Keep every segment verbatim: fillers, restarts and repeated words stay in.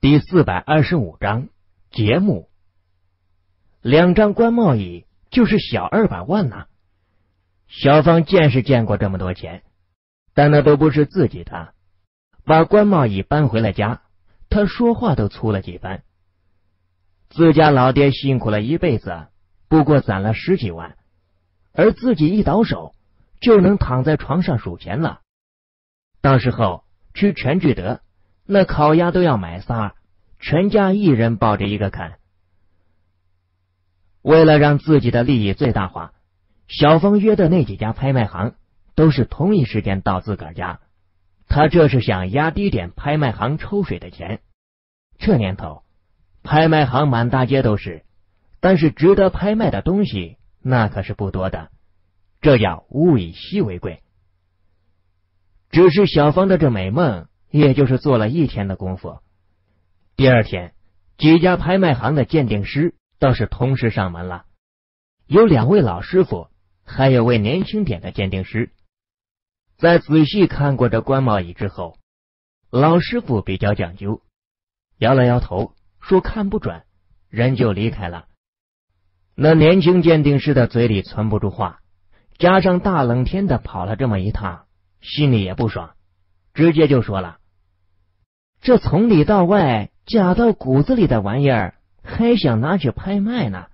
第四百二十五章节目。两张官贸椅就是小二百万呐、啊！小芳见是见过这么多钱，但那都不是自己的。把官贸椅搬回了家，她说话都粗了几分。自家老爹辛苦了一辈子，不过攒了十几万，而自己一倒手就能躺在床上数钱了。到时候去全聚德，那烤鸭都要买仨，全家一人抱着一个啃。为了让自己的利益最大化，小峰约的那几家拍卖行都是同一时间到自个儿家，他这是想压低点拍卖行抽水的钱。这年头拍卖行满大街都是，但是值得拍卖的东西那可是不多的，这叫物以稀为贵。只是小芳的这美梦也就是做了一天的功夫。第二天，几家拍卖行的鉴定师倒是同时上门了，有两位老师傅，还有位年轻点的鉴定师。在仔细看过这官贸椅之后，老师傅比较讲究，摇了摇头说看不准，人就离开了。那年轻鉴定师的嘴里存不住话，加上大冷天的跑了这么一趟，心里也不爽，直接就说了，这从里到外假到骨子里的玩意儿还想拿去拍卖呢，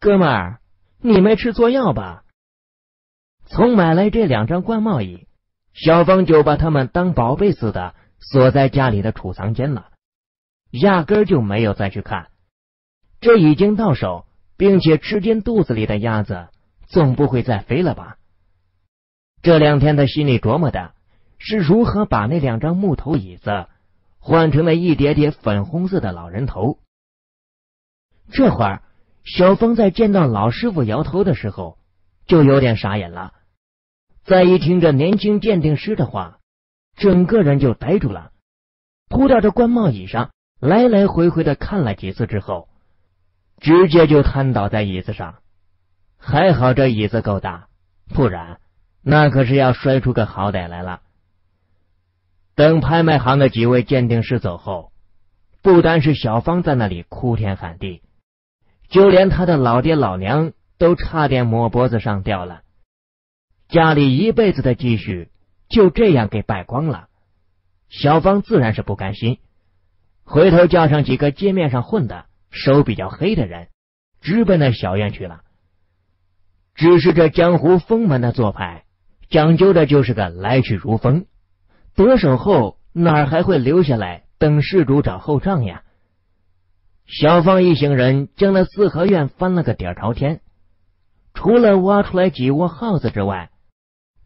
哥们儿你没吃错药吧？从买来这两张官贸椅，小芳就把他们当宝贝似的锁在家里的储藏间了，压根儿就没有再去看。这已经到手，并且吃进肚子里的鸭子总不会再飞了吧？这两天他心里琢磨的是如何把那两张木头椅子换成了一叠叠粉红色的老人头。这会儿小峰在见到老师傅摇头的时候就有点傻眼了，再一听着年轻鉴定师的话，整个人就呆住了，扑到这官帽椅上来来回回的看了几次之后，直接就瘫倒在椅子上。还好这椅子够大，不然那可是要摔出个好歹来了。等拍卖行的几位鉴定师走后，不单是小芳在那里哭天喊地，就连他的老爹老娘都差点抹脖子上吊了，家里一辈子的积蓄就这样给败光了。小芳自然是不甘心，回头叫上几个街面上混的手比较黑的人，直奔那小院去了。只是这江湖风门的做派讲究的就是个来去如风，得手后哪还会留下来等事主找后账呀？小芳一行人将那四合院翻了个底儿朝天，除了挖出来几窝耗子之外，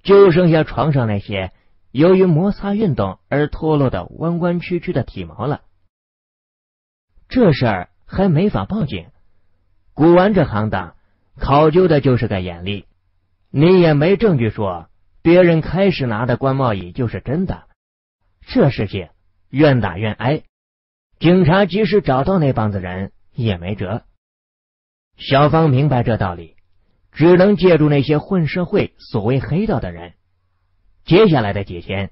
就剩下床上那些由于摩擦运动而脱落的弯弯曲曲的体毛了。这事儿还没法报警，古玩这行当考究的就是个眼力，你也没证据说别人开始拿的官贸椅就是真的。这事情愿打愿挨，警察即使找到那帮子人也没辙。小芳明白这道理，只能借助那些混社会所谓黑道的人。接下来的几天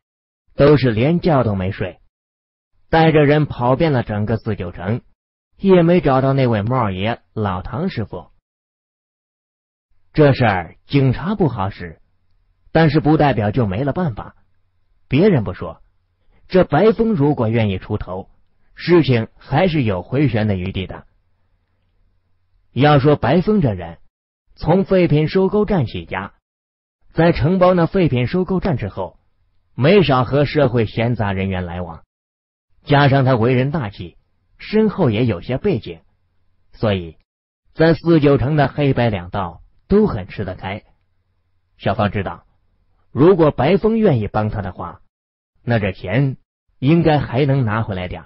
都是连觉都没睡，带着人跑遍了整个四九城，也没找到那位帽爷老唐师傅。这事儿警察不好使，但是不代表就没了办法。别人不说，这白风如果愿意出头，事情还是有回旋的余地的。要说白风这人，从废品收购站起家，在承包那废品收购站之后，没少和社会闲杂人员来往，加上他为人大气，身后也有些背景，所以在四九城的黑白两道都很吃得开。小芳知道，如果白风愿意帮他的话，那这钱应该还能拿回来点。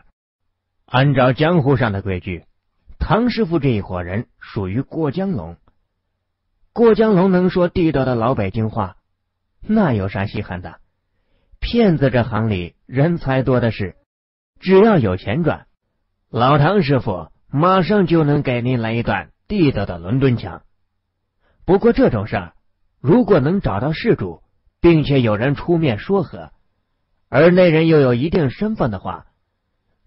按照江湖上的规矩，唐师傅这一伙人属于过江龙。过江龙能说地道的老北京话，那有啥稀罕的？骗子这行里人才多的是，只要有钱赚，老唐师傅马上就能给您来一段地道的伦敦腔。不过这种事儿，如果能找到事主，并且有人出面说和，而那人又有一定身份的话，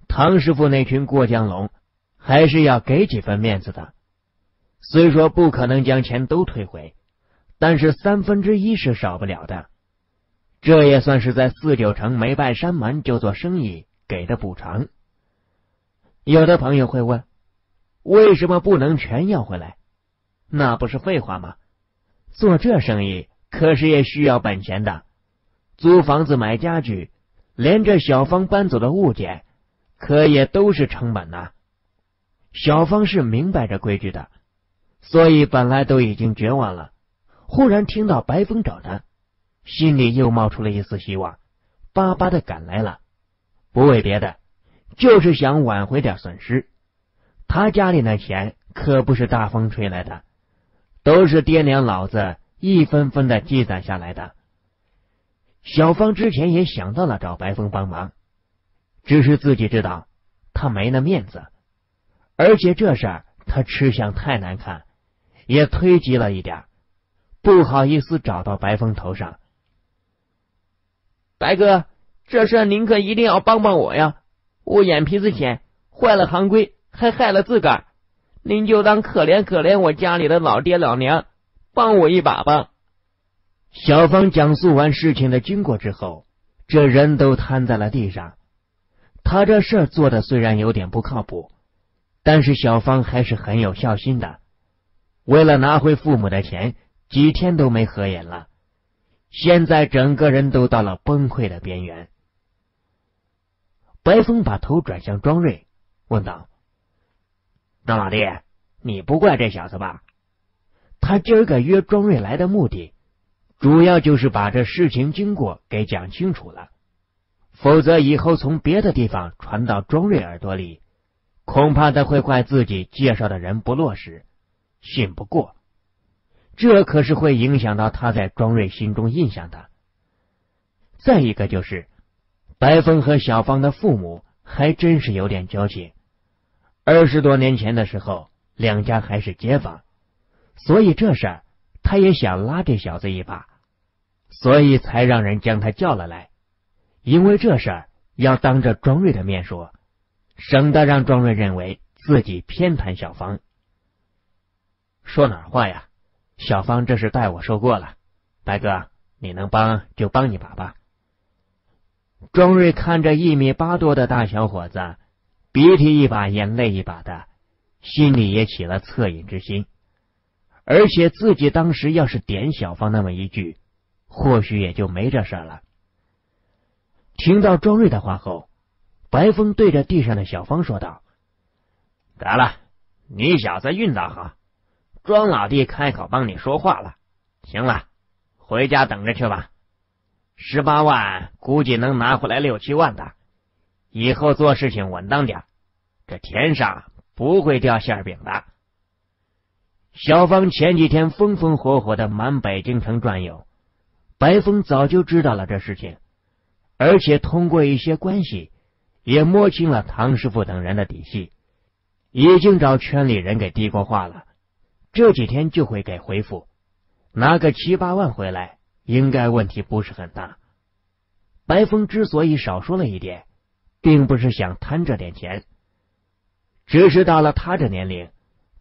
唐师傅那群过江龙还是要给几分面子的。虽说不可能将钱都退回，但是三分之一是少不了的。这也算是在四九城没拜山门就做生意给的补偿。有的朋友会问，为什么不能全要回来？那不是废话吗？做这生意可是也需要本钱的，租房子买家具，连着小芳搬走的物件，可也都是成本呐、啊。小芳是明白这规矩的，所以本来都已经绝望了，忽然听到白风找他，心里又冒出了一丝希望，巴巴的赶来了。不为别的，就是想挽回点损失。他家里那钱可不是大风吹来的，都是爹娘老子一分分的积攒下来的。小芳之前也想到了找白风帮忙，只是自己知道他没那面子，而且这事儿他吃相太难看，也推及了一点，不好意思找到白风头上。白哥，这事您可一定要帮帮我呀，我眼皮子浅，坏了行规，还害了自个儿，您就当可怜可怜我家里的老爹老娘，帮我一把吧。小芳讲述完事情的经过之后，这人都瘫在了地上。他这事儿做的虽然有点不靠谱，但是小芳还是很有孝心的，为了拿回父母的钱，几天都没合眼了，现在整个人都到了崩溃的边缘。白风把头转向庄瑞，问道：张老弟，你不怪这小子吧？他今儿个约庄瑞来的目的，主要就是把这事情经过给讲清楚了，否则以后从别的地方传到庄瑞耳朵里，恐怕他会怪自己介绍的人不落实，信不过，这可是会影响到他在庄瑞心中印象的。再一个就是，白峰和小芳的父母还真是有点交情，二十多年前的时候，两家还是街坊，所以这事儿他也想拉这小子一把，所以才让人将他叫了来。因为这事儿要当着庄瑞的面说，省得让庄瑞认为自己偏袒小芳。说哪话呀，小芳这是代我受过了，白哥，你能帮就帮你把吧。庄瑞看着一米八多的大小伙子，鼻涕一把眼泪一把的，心里也起了恻隐之心，而且自己当时要是点小芳那么一句，或许也就没这事了。听到庄瑞的话后，白风对着地上的小芳说道：得了，你小子运道好，庄老弟开口帮你说话了。行了，回家等着去吧，十八万估计能拿回来六七万的，以后做事情稳当点，这天上不会掉馅饼的。小芳前几天风风火火的满北京城转悠，白风早就知道了这事情，而且通过一些关系也摸清了唐师傅等人的底细，已经找圈里人给递过话了，这几天就会给回复，拿个七八万回来应该问题不是很大。白风之所以少说了一点，并不是想贪这点钱，只是到了他这年龄，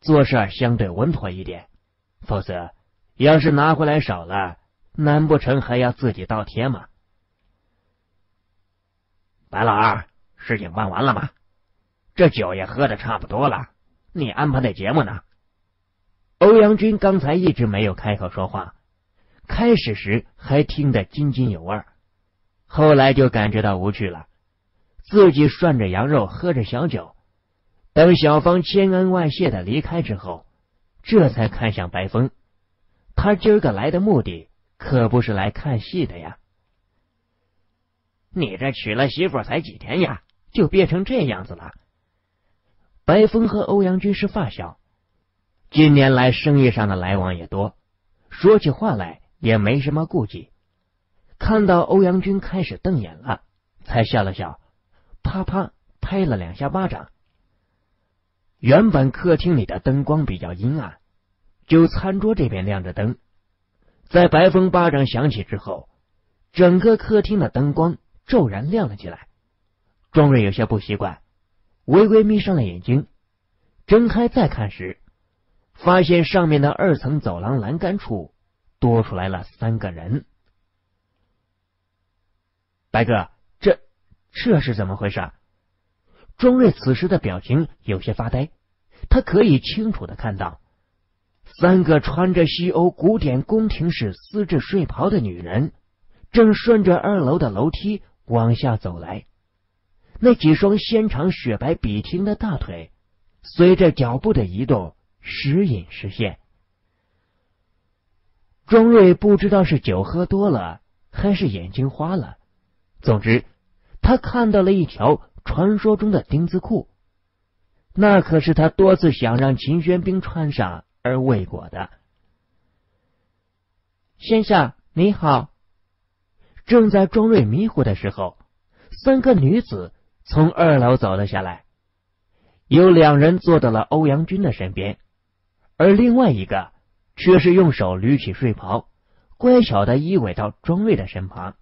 做事相对稳妥一点，否则要是拿回来少了，难不成还要自己倒贴吗？白老二，事情办完了吗？这酒也喝得差不多了，你安排的节目呢？欧阳军刚才一直没有开口说话，开始时还听得津津有味，后来就感觉到无趣了，自己涮着羊肉喝着小酒，等小芳千恩万谢的离开之后，这才看向白风。他今儿个来的目的可不是来看戏的呀。你这娶了媳妇才几天呀，就憋成这样子了。白风和欧阳军是发小，近年来生意上的来往也多，说起话来也没什么顾忌。看到欧阳军开始瞪眼了，才笑了笑，啪啪拍了两下巴掌。原本客厅里的灯光比较阴暗，就餐桌这边亮着灯，在白风巴掌响起之后，整个客厅的灯光骤然亮了起来。庄瑞有些不习惯，微微眯上了眼睛，睁开再看时，发现上面的二层走廊栏杆处多出来了三个人。白哥，这这是怎么回事啊？庄瑞此时的表情有些发呆，他可以清楚的看到，三个穿着西欧古典宫廷式丝质睡袍的女人，正顺着二楼的楼梯往下走来。那几双纤长雪白笔挺的大腿，随着脚步的移动，时隐时现。庄瑞不知道是酒喝多了，还是眼睛花了，总之，他看到了一条传说中的丁字裤，那可是他多次想让秦宣兵穿上而未果的。先生，你好。正在庄瑞迷糊的时候，三个女子从二楼走了下来，有两人坐到了欧阳军的身边，而另外一个却是用手捋起睡袍，乖巧的依偎到庄瑞的身旁。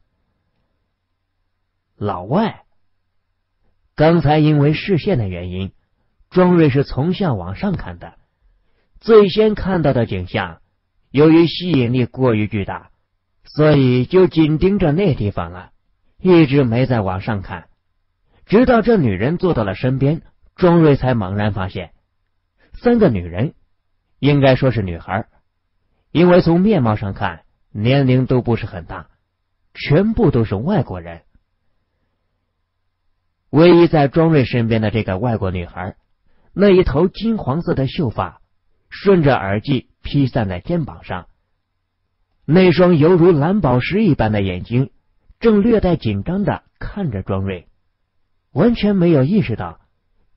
老外，刚才因为视线的原因，庄瑞是从下往上看的，最先看到的景象，由于吸引力过于巨大，所以就紧盯着那地方了，一直没再往上看，直到这女人坐到了身边，庄瑞才猛然发现，三个女人，应该说是女孩，因为从面貌上看，年龄都不是很大，全部都是外国人。唯一在庄瑞身边的这个外国女孩，那一头金黄色的秀发，顺着耳际披散在肩膀上，那双犹如蓝宝石一般的眼睛正略带紧张的看着庄瑞，完全没有意识到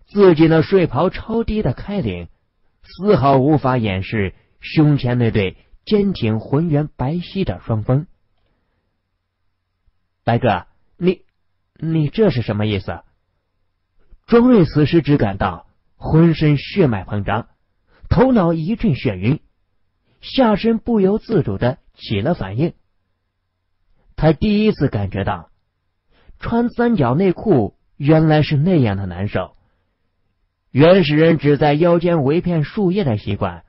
自己那睡袍超低的开领丝毫无法掩饰胸前那对坚挺浑圆白皙的双峰。白哥，你你这是什么意思？庄瑞此时只感到浑身血脉膨胀，头脑一阵眩晕，下身不由自主的起了反应。他第一次感觉到，穿三角内裤原来是那样的难受。原始人只在腰间围片树叶的习惯，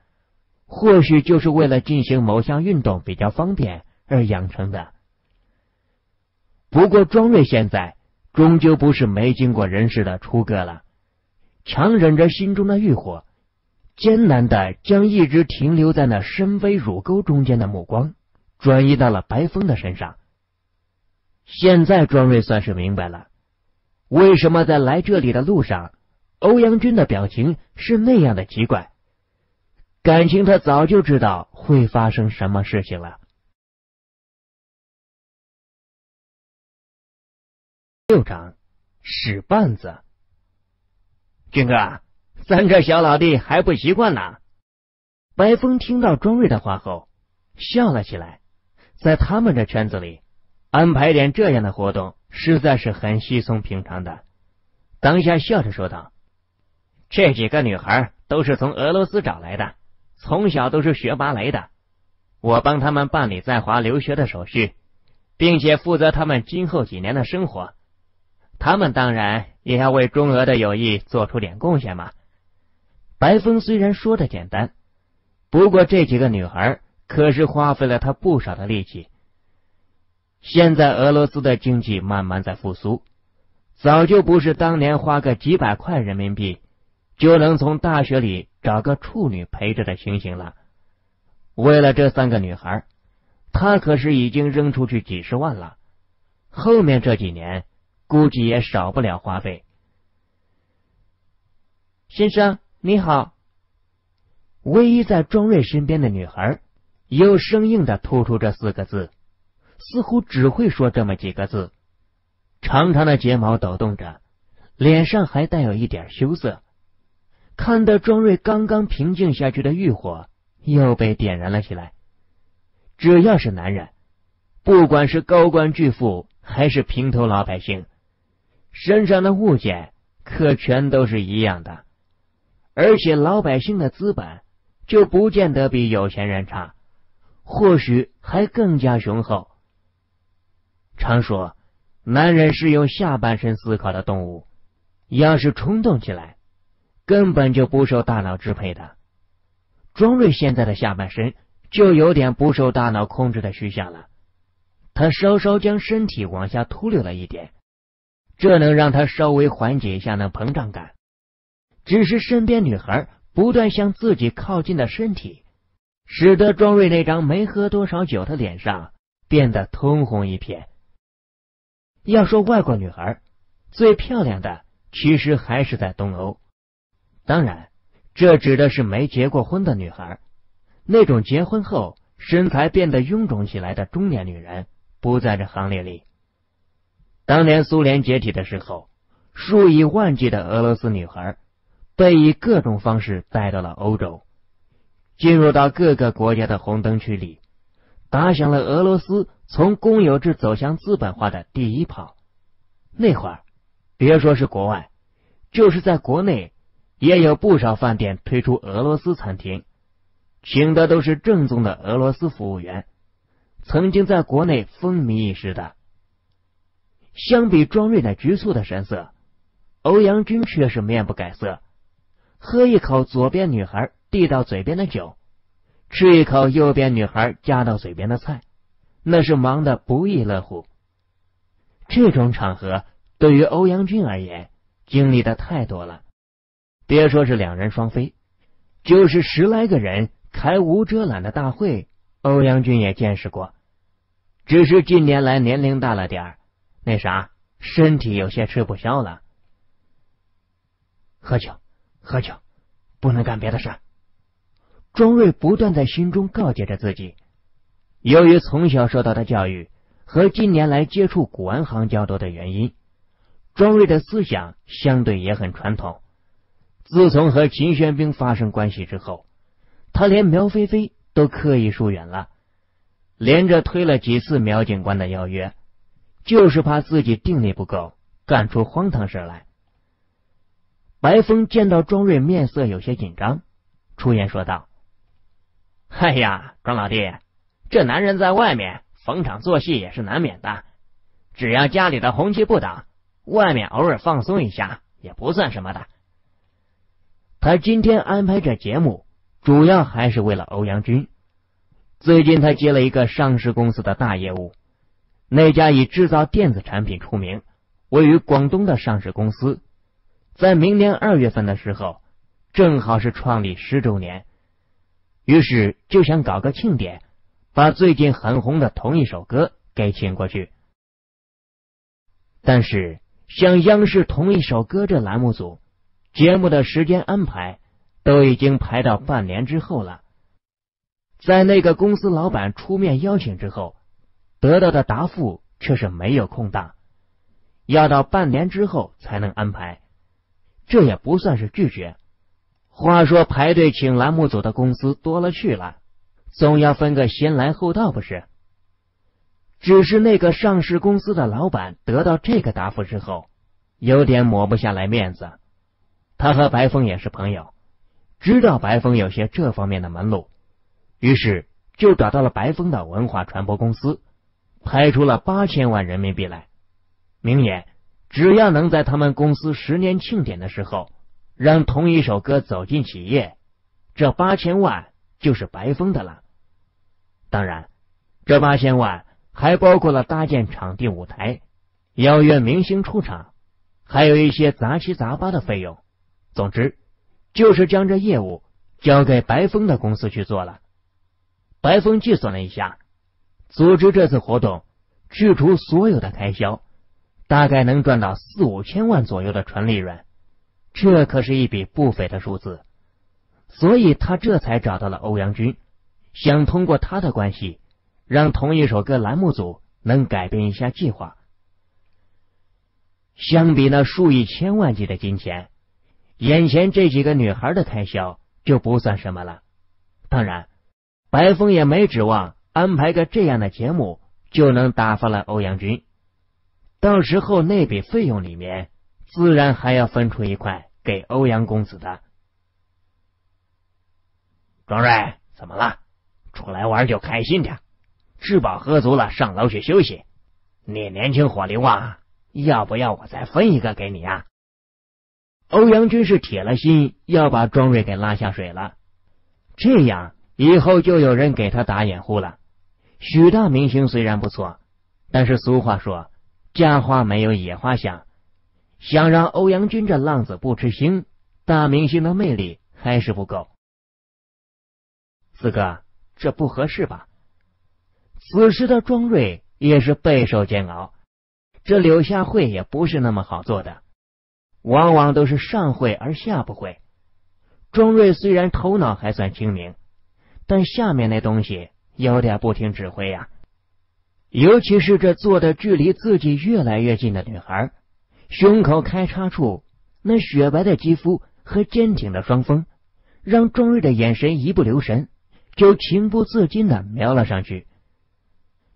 或许就是为了进行某项运动比较方便而养成的。不过庄瑞现在终究不是没经过人事的初哥了，强忍着心中的欲火，艰难的将一直停留在那深 V 乳沟中间的目光转移到了白风的身上。现在庄瑞算是明白了，为什么在来这里的路上，欧阳军的表情是那样的奇怪，感情他早就知道会发生什么事情了。六章，使绊子。军哥，咱这小老弟还不习惯呢。白风听到庄瑞的话后笑了起来，在他们这圈子里，安排点这样的活动实在是很稀松平常的。当下笑着说道：“这几个女孩都是从俄罗斯找来的，从小都是学芭蕾的，我帮他们办理在华留学的手续，并且负责他们今后几年的生活。他们当然也要为中俄的友谊做出点贡献嘛。”白风虽然说的简单，不过这几个女孩可是花费了他不少的力气。现在俄罗斯的经济慢慢在复苏，早就不是当年花个几百块人民币就能从大学里找个处女陪着的情形了。为了这三个女孩，他可是已经扔出去几十万了，后面这几年估计也少不了花费。先生你好。唯一在庄瑞身边的女孩又生硬的吐出这四个字，似乎只会说这么几个字，长长的睫毛抖动着，脸上还带有一点羞涩，看得庄瑞刚刚平静下去的欲火又被点燃了起来。只要是男人，不管是高官巨富还是平头老百姓，身上的物件可全都是一样的，而且老百姓的资本就不见得比有钱人差，或许还更加雄厚。常说，男人是用下半身思考的动物，要是冲动起来，根本就不受大脑支配的。庄瑞现在的下半身就有点不受大脑控制的趋向了，他稍稍将身体往下突溜了一点，这能让他稍微缓解一下那膨胀感。只是身边女孩不断向自己靠近的身体，使得庄瑞那张没喝多少酒的脸上变得通红一片。要说外国女孩，最漂亮的其实还是在东欧，当然，这指的是没结过婚的女孩，那种结婚后身材变得臃肿起来的中年女人不在这行列里。当年苏联解体的时候，数以万计的俄罗斯女孩被以各种方式带到了欧洲，进入到各个国家的红灯区里，打响了俄罗斯从公有制走向资本化的第一炮。那会儿别说是国外，就是在国内也有不少饭店推出俄罗斯餐厅，请的都是正宗的俄罗斯服务员，曾经在国内风靡一时的。相比庄瑞那局促的神色，欧阳军却是面不改色，喝一口左边女孩递到嘴边的酒，吃一口右边女孩夹到嘴边的菜，那是忙得不亦乐乎。这种场合对于欧阳军而言经历的太多了，别说是两人双飞，就是十来个人开无遮拦的大会，欧阳军也见识过。只是近年来年龄大了点，那啥，身体有些吃不消了。喝酒，喝酒，不能干别的事儿。庄瑞不断在心中告诫着自己。由于从小受到的教育和近年来接触古玩行较多的原因，庄瑞的思想相对也很传统。自从和秦玄冰发生关系之后，他连苗菲菲都刻意疏远了，连着推了几次苗警官的邀约，就是怕自己定力不够，干出荒唐事来。白风见到庄瑞面色有些紧张，出言说道：“哎呀，庄老弟，这男人在外面逢场作戏也是难免的，只要家里的红旗不倒，外面偶尔放松一下也不算什么的。”他今天安排这节目主要还是为了欧阳军。最近他接了一个上市公司的大业务，那家以制造电子产品出名，位于广东的上市公司在明年二月份的时候正好是创立十周年，于是就想搞个庆典，把最近很红的同一首歌给请过去。但是像央视同一首歌这栏目组节目的时间安排都已经排到半年之后了，在那个公司老板出面邀请之后，得到的答复却是没有空档，要到半年之后才能安排。这也不算是拒绝，话说排队请栏目组的公司多了去了，总要分个先来后到不是？只是那个上市公司的老板得到这个答复之后，有点抹不下来面子。他和白峰也是朋友，知道白峰有些这方面的门路，于是就找到了白峰的文化传播公司，拍出了八千万人民币来，明言只要能在他们公司十年庆典的时候让同一首歌走进企业，这八千万就是白峰的了。当然这八千万还包括了搭建场地舞台，邀约明星出场，还有一些杂七杂八的费用。总之就是将这业务交给白峰的公司去做了。白峰计算了一下，组织这次活动去除所有的开销，大概能赚到四五千万左右的纯利润，这可是一笔不菲的数字。所以他这才找到了欧阳军，想通过他的关系让同一首歌栏目组能改变一下计划。相比那数以千万计的金钱，眼前这几个女孩的开销就不算什么了。当然白峰也没指望安排个这样的节目就能打发了欧阳军，到时候那笔费用里面自然还要分出一块给欧阳公子的。庄瑞，怎么了？出来玩就开心点，吃饱喝足了上楼去休息。你年轻火力旺，要不要我再分一个给你啊？欧阳军是铁了心要把庄瑞给拉下水了，这样以后就有人给他打掩护了。许大明星虽然不错，但是俗话说家花没有野花香，想让欧阳军这浪子不吃腥，大明星的魅力还是不够。四哥，这不合适吧？此时的庄瑞也是备受煎熬，这柳下惠也不是那么好做的，往往都是上惠而下不惠。庄瑞虽然头脑还算清明，但下面那东西有点不听指挥呀、啊。尤其是这坐的距离自己越来越近的女孩，胸口开叉处那雪白的肌肤和坚挺的双峰，让庄瑞的眼神一不留神就情不自禁的瞄了上去。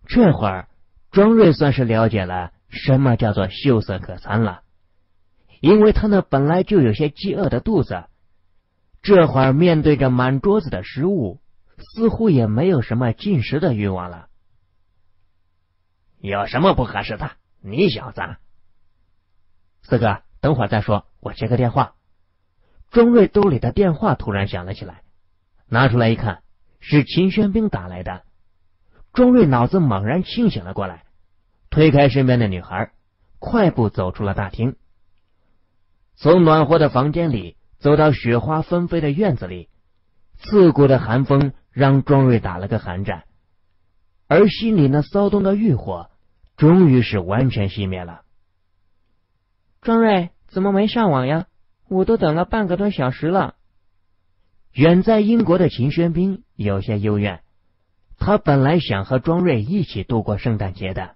这会儿庄瑞算是了解了什么叫做秀色可餐了，因为他那本来就有些饥饿的肚子，这会儿面对着满桌子的食物，似乎也没有什么进食的欲望了。有什么不合适的？你小子！四哥，等会儿再说，我接个电话。庄瑞兜里的电话突然响了起来，拿出来一看，是秦宣兵打来的。庄瑞脑子猛然清醒了过来，推开身边的女孩，快步走出了大厅。从暖和的房间里走到雪花纷飞的院子里，刺骨的寒风让庄瑞打了个寒战，而心里那骚动的欲火终于是完全熄灭了。庄瑞，怎么没上网呀？我都等了半个多小时了。远在英国的秦宣兵有些幽怨，他本来想和庄瑞一起度过圣诞节的，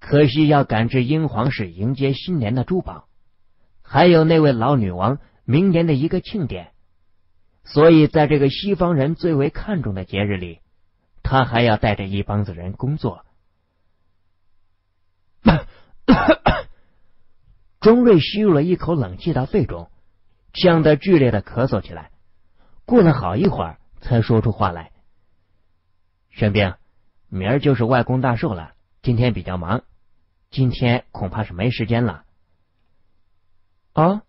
可惜要赶至英皇室迎接新年的珠宝，还有那位老女王明年的一个庆典，所以在这个西方人最为看重的节日里，他还要带着一帮子人工作。庄瑞吸入了一口冷气到肺中，呛得剧烈的咳嗽起来，过了好一会儿才说出话来。宣兵，明儿就是外公大寿了，今天比较忙，今天恐怕是没时间了。哦，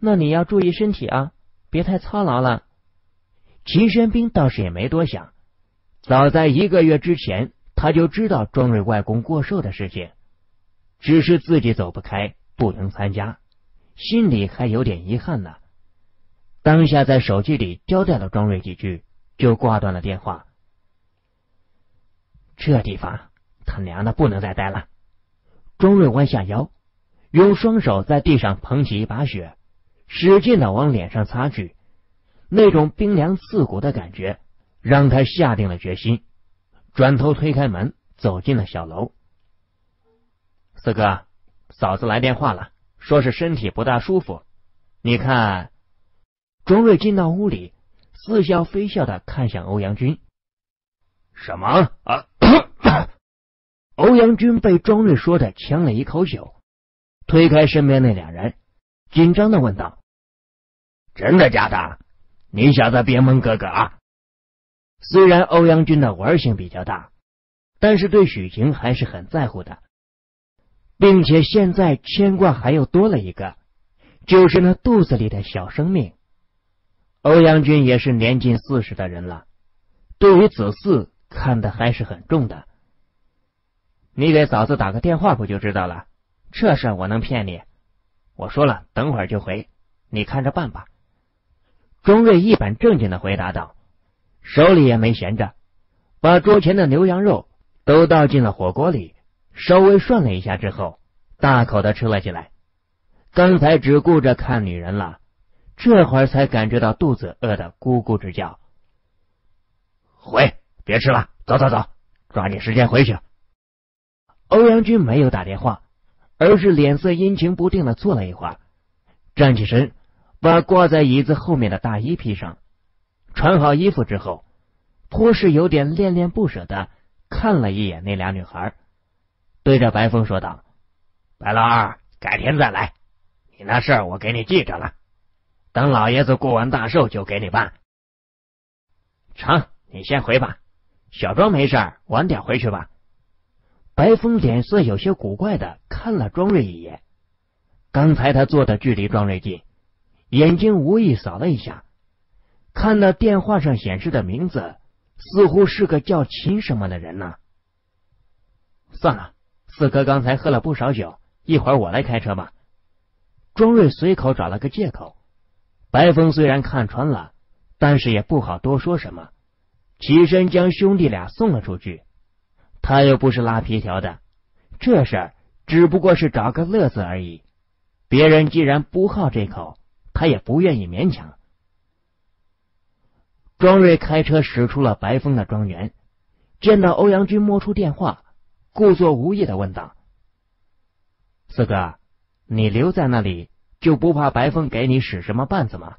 那你要注意身体啊，别太操劳了。秦宣兵倒是也没多想，早在一个月之前他就知道庄瑞外公过寿的事情，只是自己走不开不能参加，心里还有点遗憾呢。当下在手机里交代了庄瑞几句，就挂断了电话。这地方他娘的不能再待了。庄瑞弯下腰，用双手在地上捧起一把雪，使劲的往脸上擦去，那种冰凉刺骨的感觉让他下定了决心，转头推开门走进了小楼。四哥，嫂子来电话了，说是身体不大舒服。你看，庄瑞进到屋里，似笑非笑的看向欧阳军。什么啊？欧阳军被庄瑞说的呛了一口酒，推开身边那俩人，紧张的问道：“真的假的？你小子别蒙哥哥啊！”虽然欧阳军的玩性比较大，但是对许晴还是很在乎的。并且现在牵挂还又多了一个，就是那肚子里的小生命。欧阳军也是年近四十的人了，对于子嗣看得还是很重的。你给嫂子打个电话不就知道了？这事我能骗你？我说了，等会儿就回，你看着办吧。庄瑞一本正经的回答道，手里也没闲着，把桌前的牛羊肉都倒进了火锅里。稍微涮了一下之后，大口的吃了起来。刚才只顾着看女人了，这会儿才感觉到肚子饿得咕咕直叫。回，别吃了，走走走，抓紧时间回去。欧阳军没有打电话，而是脸色阴晴不定的坐了一会儿，站起身，把挂在椅子后面的大衣披上，穿好衣服之后，颇是有点恋恋不舍的看了一眼那俩女孩。对着白风说道：“白老二，改天再来，你那事儿我给你记着了，等老爷子过完大寿就给你办。”成，你先回吧，小庄没事儿，晚点回去吧。白风脸色有些古怪的看了庄瑞一眼，刚才他坐的距离庄瑞近，眼睛无意扫了一下，看到电话上显示的名字，似乎是个叫秦什么的人呢。算了，四哥刚才喝了不少酒，一会儿我来开车吧。庄瑞随口找了个借口。白风虽然看穿了，但是也不好多说什么，起身将兄弟俩送了出去。他又不是拉皮条的，这事儿只不过是找个乐子而已。别人既然不好这口，他也不愿意勉强。庄瑞开车驶出了白风的庄园，见到欧阳军摸出电话，故作无意的问道：“四哥，你留在那里就不怕白风给你使什么绊子吗？”